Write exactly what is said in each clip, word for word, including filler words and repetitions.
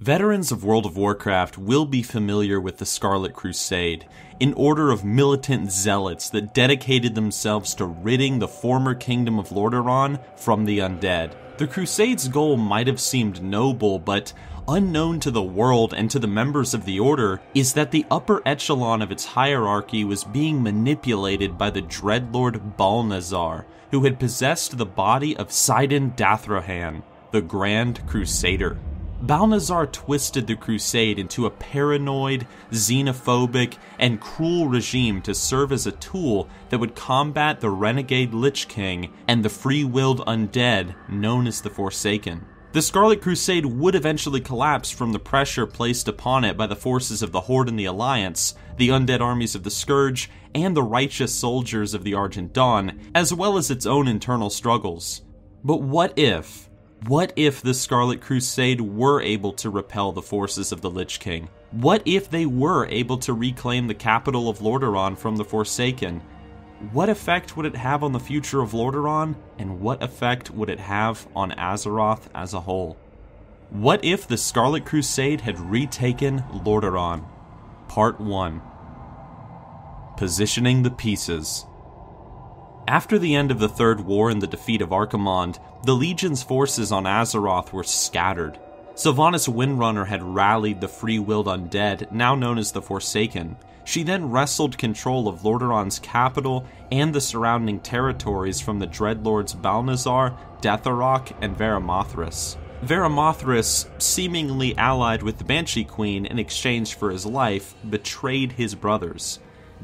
Veterans of World of Warcraft will be familiar with the Scarlet Crusade, an order of militant zealots that dedicated themselves to ridding the former kingdom of Lordaeron from the undead. The Crusade's goal might have seemed noble, but unknown to the world and to the members of the order is that the upper echelon of its hierarchy was being manipulated by the dreadlord Balnazzar, who had possessed the body of Saidan Dathrohan, the Grand Crusader. Balnazzar twisted the Crusade into a paranoid, xenophobic, and cruel regime to serve as a tool that would combat the renegade Lich King and the free-willed undead known as the Forsaken. The Scarlet Crusade would eventually collapse from the pressure placed upon it by the forces of the Horde and the Alliance, the undead armies of the Scourge, and the righteous soldiers of the Argent Dawn, as well as its own internal struggles. But what if... What if the Scarlet Crusade were able to repel the forces of the Lich King? What if they were able to reclaim the capital of Lordaeron from the Forsaken? What effect would it have on the future of Lordaeron, and what effect would it have on Azeroth as a whole? What if the Scarlet Crusade had retaken Lordaeron? Part one. Positioning the Pieces. After the end of the Third War and the defeat of Archimond, the Legion's forces on Azeroth were scattered. Sylvanas Windrunner had rallied the free-willed undead, now known as the Forsaken. She then wrestled control of Lordaeron's capital and the surrounding territories from the dreadlords Balnazzar, Detheroc, and Varimathras. Varimathras, seemingly allied with the Banshee Queen in exchange for his life, betrayed his brothers.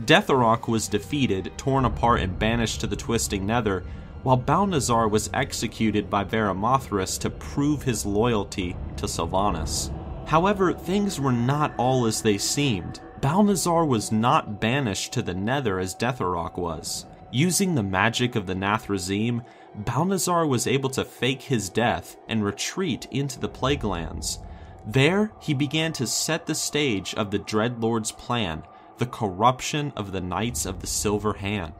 Detheroc was defeated, torn apart, and banished to the Twisting Nether, while Balnazzar was executed by Varimathras to prove his loyalty to Sylvanas. However, things were not all as they seemed. Balnazzar was not banished to the Nether as Detheroc was. Using the magic of the Nathrezim, Balnazzar was able to fake his death and retreat into the Plaguelands. There, he began to set the stage of the Dreadlord's plan, the corruption of the Knights of the Silver Hand.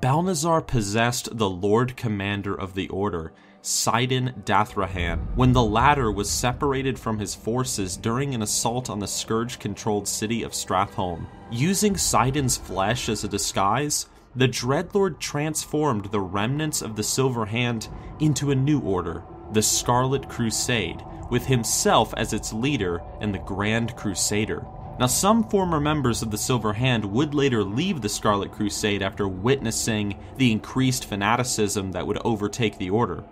Balnazzar possessed the Lord Commander of the Order, Saidan Dathrohan, when the latter was separated from his forces during an assault on the Scourge-controlled city of Stratholme. Using Saidan's flesh as a disguise, the Dreadlord transformed the remnants of the Silver Hand into a new order, the Scarlet Crusade, with himself as its leader and the Grand Crusader. Now, some former members of the Silver Hand would later leave the Scarlet Crusade after witnessing the increased fanaticism that would overtake the Order.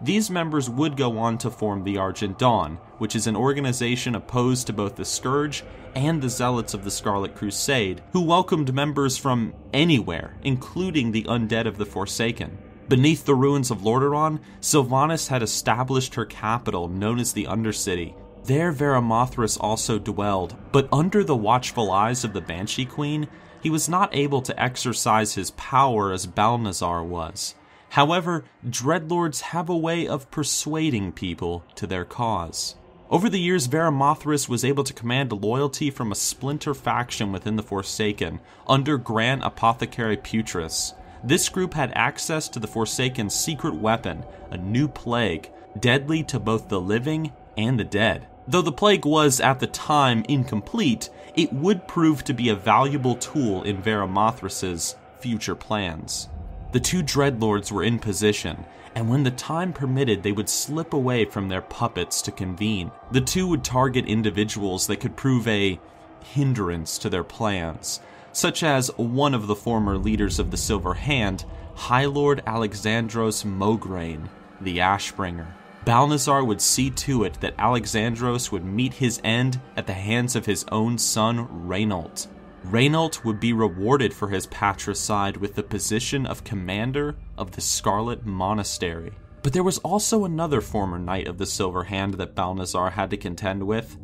These members would go on to form the Argent Dawn, which is an organization opposed to both the Scourge and the Zealots of the Scarlet Crusade, who welcomed members from anywhere, including the undead of the Forsaken. Beneath the ruins of Lordaeron, Sylvanas had established her capital, known as the Undercity. There Varimathras also dwelled, but under the watchful eyes of the Banshee Queen, he was not able to exercise his power as Balnazzar was. However, Dreadlords have a way of persuading people to their cause. Over the years, Varimathras was able to command loyalty from a splinter faction within the Forsaken, under Grand Apothecary Putris. This group had access to the Forsaken's secret weapon, a new plague, deadly to both the living and the dead. Though the plague was, at the time, incomplete, it would prove to be a valuable tool in Varimathras' future plans. The two Dreadlords were in position, and when the time permitted, they would slip away from their puppets to convene. The two would target individuals that could prove a hindrance to their plans, such as one of the former leaders of the Silver Hand, High Lord Alexandros Mograine, the Ashbringer. Balnazzar would see to it that Alexandros would meet his end at the hands of his own son, Reynolt. Reynolt would be rewarded for his patricide with the position of commander of the Scarlet Monastery. But there was also another former knight of the Silver Hand that Balnazzar had to contend with,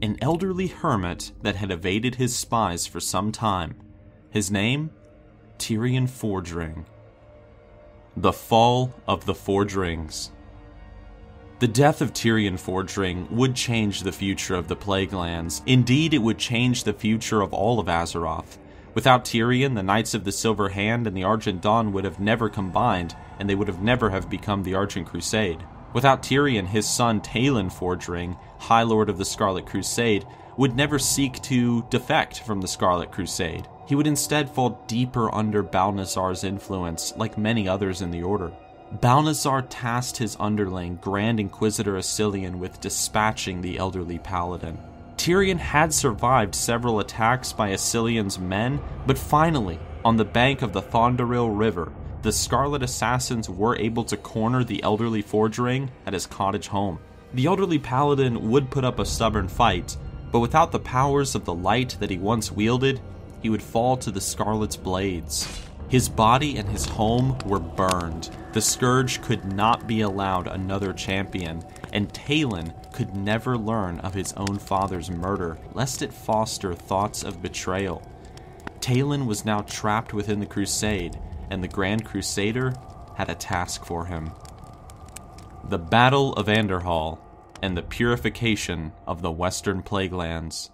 an elderly hermit that had evaded his spies for some time. His name? Tirion Fordring. The Fall of the Fordrings. The death of Tirion Fordring would change the future of the Plaguelands. Indeed, it would change the future of all of Azeroth. Without Tirion, the Knights of the Silver Hand and the Argent Dawn would have never combined, and they would have never have become the Argent Crusade. Without Tirion, his son Taelan Fordring, High Lord of the Scarlet Crusade, would never seek to defect from the Scarlet Crusade. He would instead fall deeper under Balnazzar's influence, like many others in the Order. Balnazzar tasked his underling, Grand Inquisitor Asilion, with dispatching the elderly paladin. Tirion had survived several attacks by Asilion's men, but finally, on the bank of the Thondaril River, the Scarlet Assassins were able to corner the elderly Fordring at his cottage home. The elderly paladin would put up a stubborn fight, but without the powers of the light that he once wielded, he would fall to the Scarlet's blades. His body and his home were burned. The Scourge could not be allowed another champion, and Taelan could never learn of his own father's murder, lest it foster thoughts of betrayal. Taelan was now trapped within the Crusade, and the Grand Crusader had a task for him. The Battle of Andorhal and the Purification of the Western Plaguelands.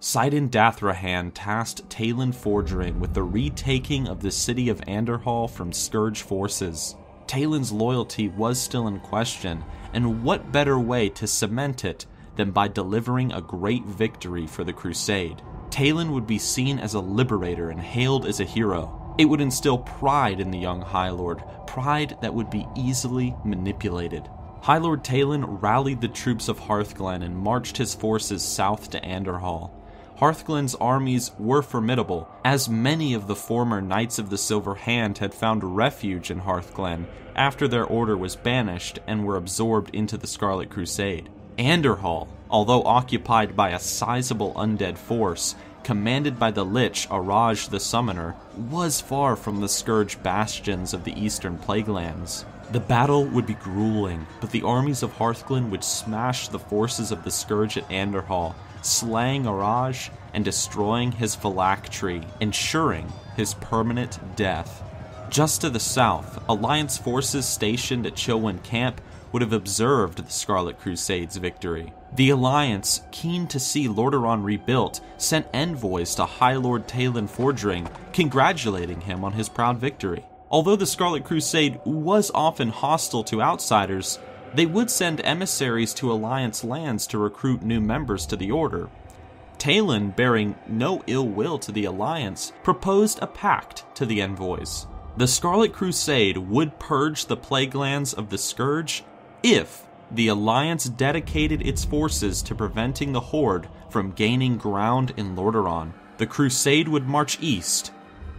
Saidan Dathrohan tasked Taelan Fordring with the retaking of the city of Andorhal from Scourge forces. Taelan's loyalty was still in question, and what better way to cement it than by delivering a great victory for the Crusade? Taelan would be seen as a liberator and hailed as a hero. It would instill pride in the young High Lord, pride that would be easily manipulated. High Lord Taelan rallied the troops of Hearthglen and marched his forces south to Andorhal. Hearthglen's armies were formidable, as many of the former Knights of the Silver Hand had found refuge in Hearthglen after their order was banished and were absorbed into the Scarlet Crusade. Andorhal, although occupied by a sizable undead force, commanded by the Lich Araj the Summoner, was far from the Scourge bastions of the Eastern Plaguelands. The battle would be grueling, but the armies of Hearthglen would smash the forces of the Scourge at Andorhal, slaying Araj and destroying his phylactery, ensuring his permanent death. Just to the south, Alliance forces stationed at Chilwyn Camp would have observed the Scarlet Crusade's victory. The Alliance, keen to see Lordaeron rebuilt, sent envoys to High Lord Taelan Fordring, congratulating him on his proud victory. Although the Scarlet Crusade was often hostile to outsiders, they would send emissaries to Alliance lands to recruit new members to the Order. Taelan, bearing no ill will to the Alliance, proposed a pact to the envoys. The Scarlet Crusade would purge the Plaguelands of the Scourge if the Alliance dedicated its forces to preventing the Horde from gaining ground in Lordaeron. The Crusade would march east,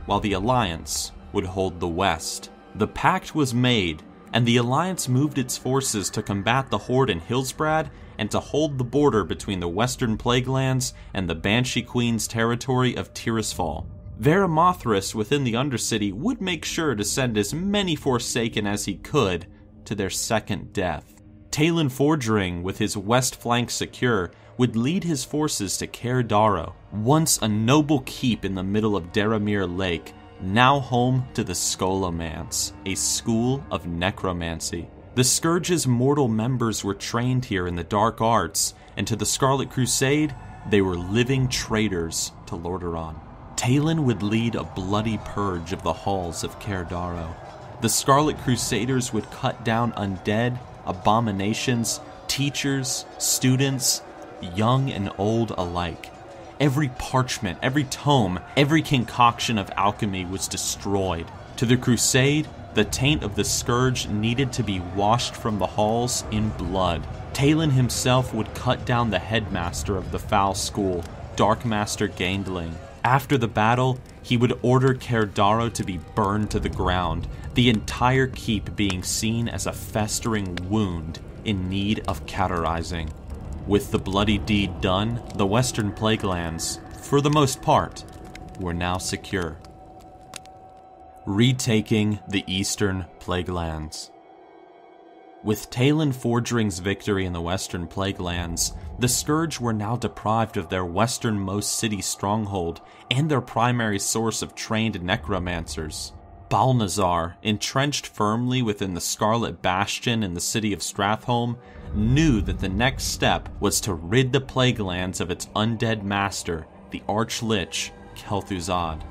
while the Alliance would hold the west. The pact was made, and the Alliance moved its forces to combat the Horde in Hillsbrad and to hold the border between the Western Plaguelands and the Banshee Queen's territory of Tirisfal. Varimathras within the Undercity would make sure to send as many Forsaken as he could to their second death. Taelan Fordring, with his west flank secure, would lead his forces to Caer Darrow, once a noble keep in the middle of Daramir Lake, now home to the Scholomance, a school of necromancy. The Scourge's mortal members were trained here in the dark arts, and to the Scarlet Crusade, they were living traitors to Lordaeron. Taelan would lead a bloody purge of the halls of Caer Darrow. The Scarlet Crusaders would cut down undead, abominations, teachers, students, young and old alike. Every parchment, every tome, every concoction of alchemy was destroyed. To the Crusade, the taint of the Scourge needed to be washed from the halls in blood. Taelan himself would cut down the headmaster of the foul school, Darkmaster Gaindling. After the battle, he would order Caer Darrow to be burned to the ground, the entire keep being seen as a festering wound in need of cauterizing. With the bloody deed done, the Western Plaguelands, for the most part, were now secure. Retaking the Eastern Plaguelands. With Taelan Fordring's victory in the Western Plaguelands, the Scourge were now deprived of their westernmost city stronghold and their primary source of trained necromancers. Balnazzar, entrenched firmly within the Scarlet Bastion in the city of Stratholme, knew that the next step was to rid the Plaguelands of its undead master, the Arch Lich Kel'Thuzad.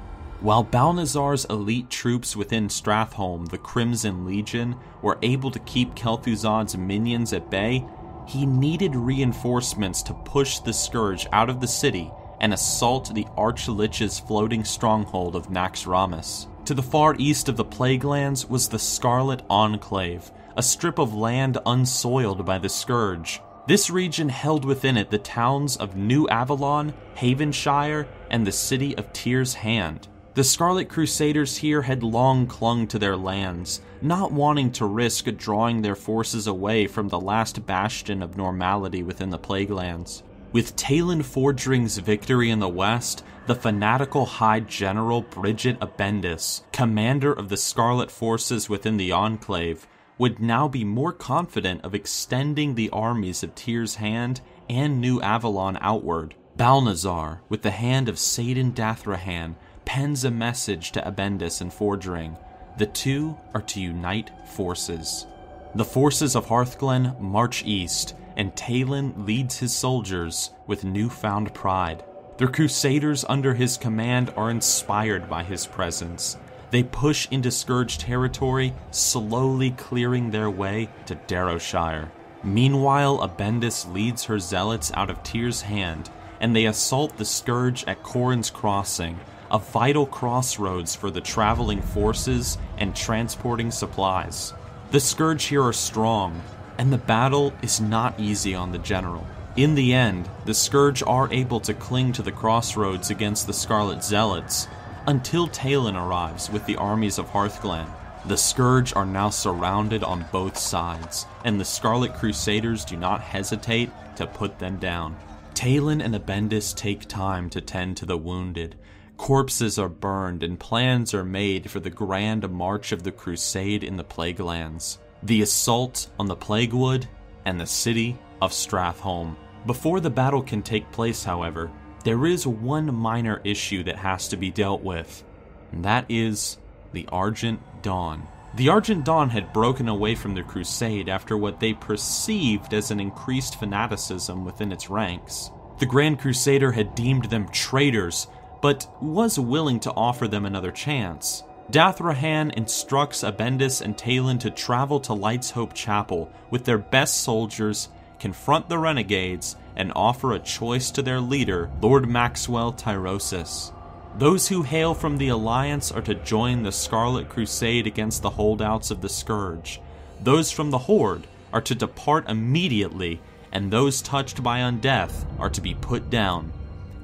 While Balnazzar's elite troops within Stratholme, the Crimson Legion, were able to keep Kel'Thuzad's minions at bay, he needed reinforcements to push the Scourge out of the city and assault the Archlich's floating stronghold of Naxxramas. To the far east of the Plaguelands was the Scarlet Enclave, a strip of land unsoiled by the Scourge. This region held within it the towns of New Avalon, Havenshire, and the city of Tyr's Hand. The Scarlet Crusaders here had long clung to their lands, not wanting to risk drawing their forces away from the last bastion of normality within the Plaguelands. With Taelan Fordring's victory in the west, the fanatical High General Bridget Abendis, commander of the Scarlet forces within the Enclave, would now be more confident of extending the armies of Tyr's Hand and New Avalon outward. Balnazzar, with the hand of Saidan Dathrohan, pens a message to Abendis and Fordring. The two are to unite forces. The forces of Hearthglen march east, and Taelan leads his soldiers with newfound pride. The Crusaders under his command are inspired by his presence. They push into Scourge territory, slowly clearing their way to Darrowshire. Meanwhile, Abendis leads her zealots out of Tyr's Hand, and they assault the Scourge at Corin's Crossing, a vital crossroads for the traveling forces and transporting supplies. The Scourge here are strong, and the battle is not easy on the general. In the end, the Scourge are able to cling to the crossroads against the Scarlet Zealots, until Taelan arrives with the armies of Hearthglen. The Scourge are now surrounded on both sides, and the Scarlet Crusaders do not hesitate to put them down. Taelan and Abendis take time to tend to the wounded. Corpses are burned and plans are made for the grand march of the Crusade in the Plaguelands, the assault on the Plaguewood, and the city of Stratholme. Before the battle can take place, however, there is one minor issue that has to be dealt with, and that is the Argent Dawn. The Argent Dawn had broken away from the Crusade after what they perceived as an increased fanaticism within its ranks. The Grand Crusader had deemed them traitors, but was willing to offer them another chance. Dathrohan instructs Abendis and Taelan to travel to Light's Hope Chapel with their best soldiers, confront the renegades, and offer a choice to their leader, Lord Maxwell Tyrosus. Those who hail from the Alliance are to join the Scarlet Crusade against the holdouts of the Scourge. Those from the Horde are to depart immediately, and those touched by undeath are to be put down.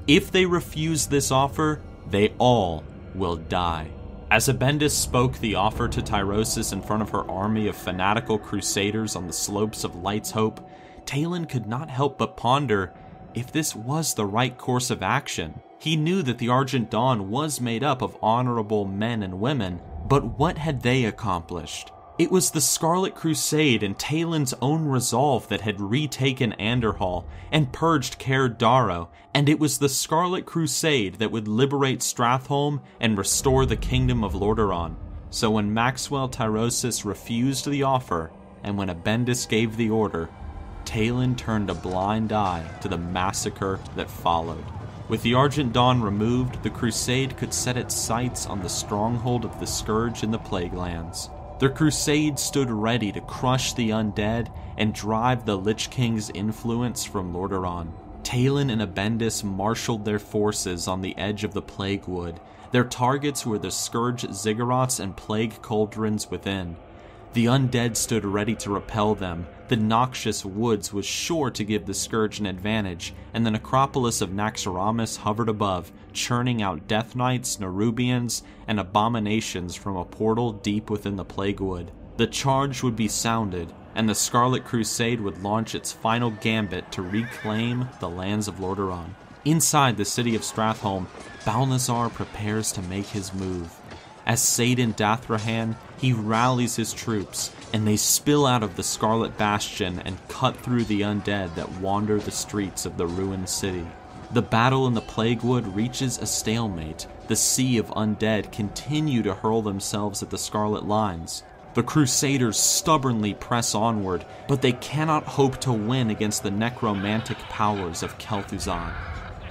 If they refuse this offer, they all will die. As Abendis spoke the offer to Tyrosus in front of her army of fanatical crusaders on the slopes of Light's Hope, Taelan could not help but ponder if this was the right course of action. He knew that the Argent Dawn was made up of honorable men and women, but what had they accomplished? It was the Scarlet Crusade and Taelan's own resolve that had retaken Andorhal and purged Caer Darrow, and it was the Scarlet Crusade that would liberate Stratholme and restore the kingdom of Lordaeron. So when Maxwell Tyrosus refused the offer, and when Abendis gave the order, Taelan turned a blind eye to the massacre that followed. With the Argent Dawn removed, the Crusade could set its sights on the stronghold of the Scourge in the Plaguelands. The Crusade stood ready to crush the undead and drive the Lich King's influence from Lordaeron. Taelan and Abendis marshaled their forces on the edge of the Plaguewood. Their targets were the Scourge ziggurats and plague cauldrons within. The undead stood ready to repel them. The noxious woods was sure to give the Scourge an advantage, and the necropolis of Naxxramas hovered above, churning out Death Knights, Nerubians, and abominations from a portal deep within the Plaguewood. The charge would be sounded, and the Scarlet Crusade would launch its final gambit to reclaim the lands of Lordaeron. Inside the city of Stratholme, Balnazzar prepares to make his move. As Saidan Dathrohan, he rallies his troops, and they spill out of the Scarlet Bastion and cut through the undead that wander the streets of the ruined city. The battle in the Plaguewood reaches a stalemate. The sea of undead continue to hurl themselves at the Scarlet lines. The Crusaders stubbornly press onward, but they cannot hope to win against the necromantic powers of Kel'Thuzad.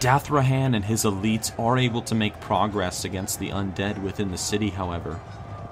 Dathrohan and his elites are able to make progress against the undead within the city, however.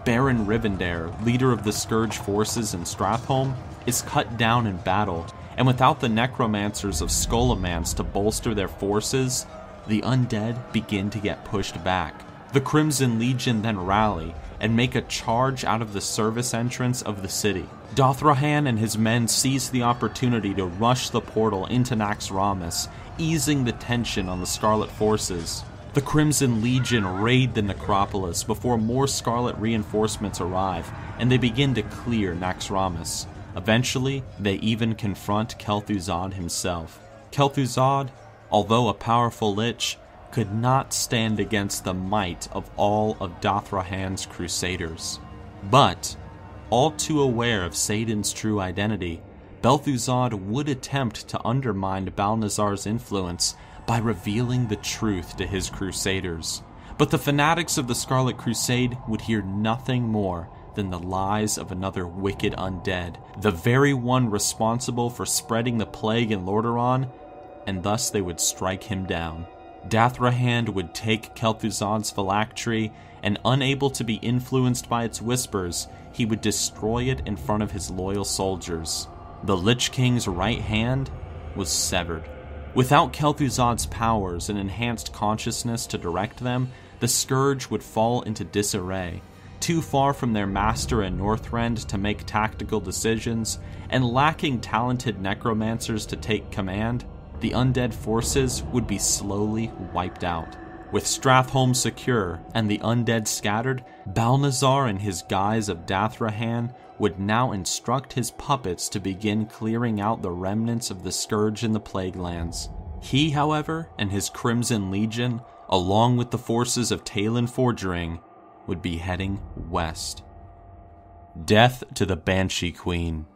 Baron Rivendare, leader of the Scourge forces in Stratholme, is cut down in battle, and without the necromancers of Scholomance to bolster their forces, the undead begin to get pushed back. The Crimson Legion then rally and make a charge out of the service entrance of the city. Dathrohan and his men seize the opportunity to rush the portal into Naxxramas, easing the tension on the Scarlet forces. The Crimson Legion raid the necropolis before more Scarlet reinforcements arrive, and they begin to clear Naxxramas. Eventually, they even confront Kel'Thuzad himself. Kel'Thuzad, although a powerful lich, could not stand against the might of all of Dathrohan's crusaders. But, all too aware of Saidan's true identity, Belthuzad would attempt to undermine Balnazzar's influence by revealing the truth to his crusaders. But the fanatics of the Scarlet Crusade would hear nothing more than the lies of another wicked undead, the very one responsible for spreading the plague in Lordaeron, and thus they would strike him down. Dathrohan would take Kel'Thuzad's phylactery, and unable to be influenced by its whispers, he would destroy it in front of his loyal soldiers. The Lich King's right hand was severed. Without Kel'Thuzad's powers and enhanced consciousness to direct them, the Scourge would fall into disarray, too far from their master in Northrend to make tactical decisions, and lacking talented necromancers to take command. The undead forces would be slowly wiped out. With Stratholme secure and the undead scattered, Balnazzar in his guise of Dathrohan would now instruct his puppets to begin clearing out the remnants of the Scourge in the Plaguelands. He, however, and his Crimson Legion, along with the forces of Taelan Fordring, would be heading west. Death to the Banshee Queen.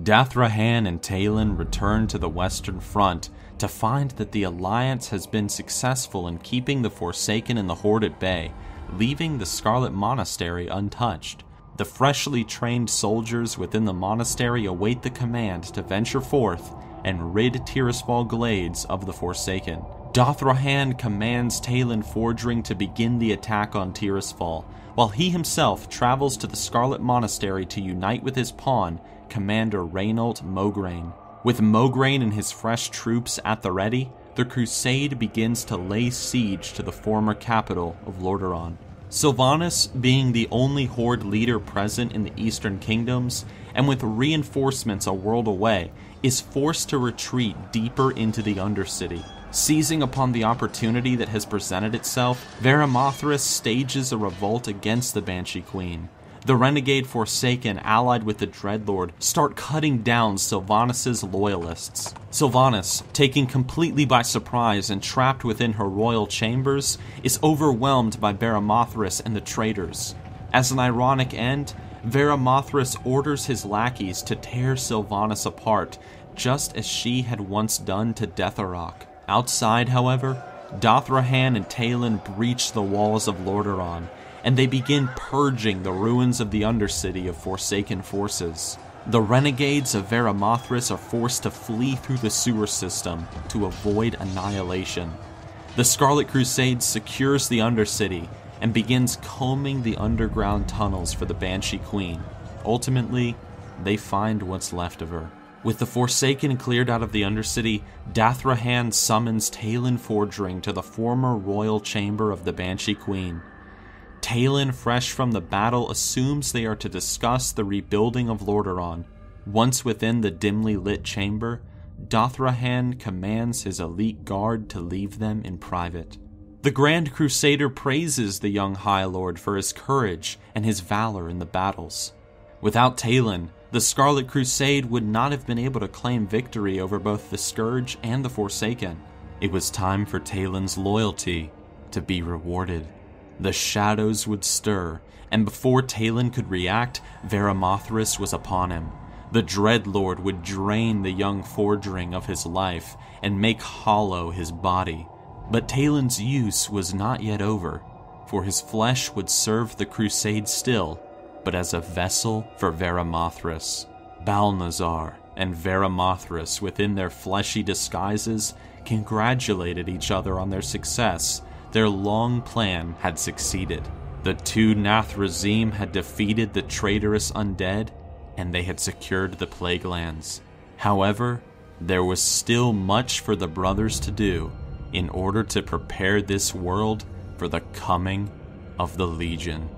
Dathrohan and Taelan return to the Western Front to find that the Alliance has been successful in keeping the Forsaken and the Horde at bay, leaving the Scarlet Monastery untouched. The freshly trained soldiers within the monastery await the command to venture forth and rid Tirisfal Glades of the Forsaken. Dathrohan commands Taelan Fordring to begin the attack on Tirisfal, while he himself travels to the Scarlet Monastery to unite with his pawn, Commander Reynold Mograine. With Mograine and his fresh troops at the ready, the crusade begins to lay siege to the former capital of Lordaeron. Sylvanas being the only Horde leader present in the Eastern Kingdoms, and with reinforcements a world away, is forced to retreat deeper into the Undercity. Seizing upon the opportunity that has presented itself, Varimathras stages a revolt against the Banshee Queen. The renegade Forsaken, allied with the Dreadlord, start cutting down Sylvanas' loyalists. Sylvanas, taken completely by surprise and trapped within her royal chambers, is overwhelmed by Varimathras and the traitors. As an ironic end, Varimathras orders his lackeys to tear Sylvanas apart, just as she had once done to Detheroc. Outside, however, Dathrohan and Taelan breach the walls of Lordaeron, and they begin purging the ruins of the Undercity of Forsaken forces. The renegades of Varimathras are forced to flee through the sewer system to avoid annihilation. The Scarlet Crusade secures the Undercity and begins combing the underground tunnels for the Banshee Queen. Ultimately, they find what's left of her. With the Forsaken cleared out of the Undercity, Dathrohan summons Taelan Fordring to the former royal chamber of the Banshee Queen. Taelan, fresh from the battle, assumes they are to discuss the rebuilding of Lordaeron. Once within the dimly lit chamber, Dathrohan commands his elite guard to leave them in private. The Grand Crusader praises the young High Lord for his courage and his valor in the battles. Without Taelan, the Scarlet Crusade would not have been able to claim victory over both the Scourge and the Forsaken. It was time for Taelan's loyalty to be rewarded. The shadows would stir, and before Taelan could react, Varimathras was upon him. The Dreadlord would drain the young Fordring of his life and make hollow his body. But Taelan's use was not yet over, for his flesh would serve the crusade still, but as a vessel for Varimathras. Balnazzar and Varimathras, within their fleshy disguises, congratulated each other on their success. Their long plan had succeeded. The two Nathrezim had defeated the traitorous undead, and they had secured the Plaguelands. However, there was still much for the brothers to do in order to prepare this world for the coming of the Legion.